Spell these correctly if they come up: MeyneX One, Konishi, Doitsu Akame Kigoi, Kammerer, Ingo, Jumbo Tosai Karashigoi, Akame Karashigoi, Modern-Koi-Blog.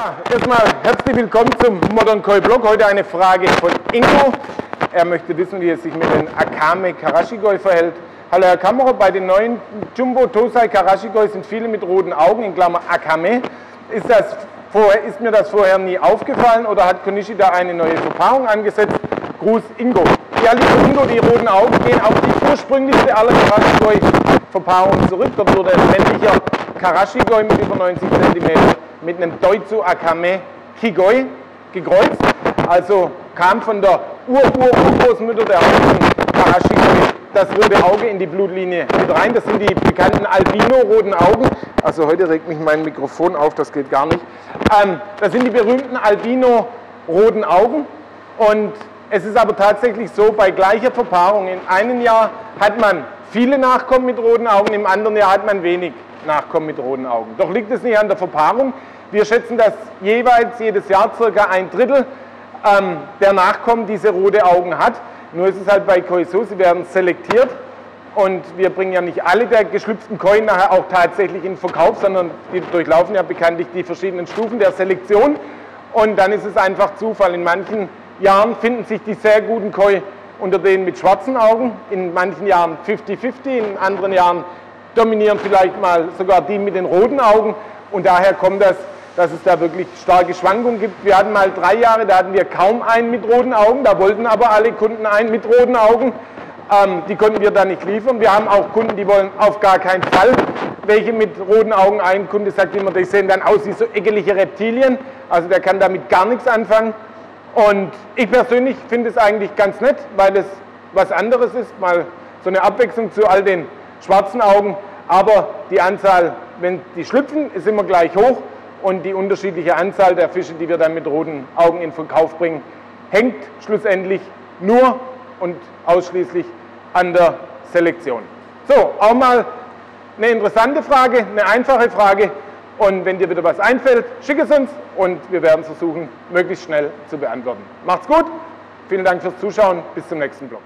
Ja, erstmal herzlich willkommen zum Modern-Koi-Blog. Heute eine Frage von Ingo. Er möchte wissen, wie es sich mit den Akame Karashigoi verhält. Hallo Herr Kammerer, bei den neuen Jumbo Tosai Karashigoi sind viele mit roten Augen, in Klammer Akame. Ist mir das vorher nie aufgefallen oder hat Konishi da eine neue Verpaarung angesetzt? Gruß Ingo. Ja, lieber Ingo, die roten Augen gehen auf die ursprünglichste aller Karashigoi-Verpaarungen zurück. Dort wurde ein männlicher Karashigoi mit über 90 cm mit einem Doitsu Akame Kigoi gekreuzt. Also kam von der Urgroßmutter der heutigen Karashigoi das rote Auge in die Blutlinie mit rein. Das sind die bekannten Albino-roten Augen. Also heute regt mich mein Mikrofon auf, das geht gar nicht. Das sind die berühmten Albino-roten Augen. Und es ist aber tatsächlich so, bei gleicher Verpaarung, in einem Jahr hat man viele Nachkommen mit roten Augen, im anderen Jahr hat man wenig Nachkommen mit roten Augen. Doch liegt es nicht an der Verpaarung. Wir schätzen, dass jeweils jedes Jahr ca. ein Drittel der Nachkommen diese rote Augen hat. Nur ist es halt bei Koi so, sie werden selektiert und wir bringen ja nicht alle der geschlüpften Koi nachher auch tatsächlich in den Verkauf, sondern die durchlaufen ja bekanntlich die verschiedenen Stufen der Selektion und dann ist es einfach Zufall. In manchen Jahren finden sich die sehr guten Koi unter denen mit schwarzen Augen, in manchen Jahren 50-50, in anderen Jahren dominieren vielleicht mal sogar die mit den roten Augen und daher kommt das, dass es da wirklich starke Schwankungen gibt. Wir hatten mal 3 Jahre, da hatten wir kaum einen mit roten Augen, da wollten aber alle Kunden einen mit roten Augen, die konnten wir da nicht liefern. Wir haben auch Kunden, die wollen auf gar keinen Fall welche mit roten Augen. Ein Kunde sagt immer, die sehen dann aus wie so ekelige Reptilien, also der kann damit gar nichts anfangen. Und ich persönlich finde es eigentlich ganz nett, weil es was anderes ist, mal so eine Abwechslung zu all den schwarzen Augen, aber die Anzahl, wenn die schlüpfen, ist immer gleich hoch und die unterschiedliche Anzahl der Fische, die wir dann mit roten Augen in Verkauf bringen, hängt schlussendlich nur und ausschließlich an der Selektion. So, auch mal eine interessante Frage, eine einfache Frage und wenn dir wieder was einfällt, schick es uns und wir werden versuchen, möglichst schnell zu beantworten. Macht's gut, vielen Dank fürs Zuschauen, bis zum nächsten Blog.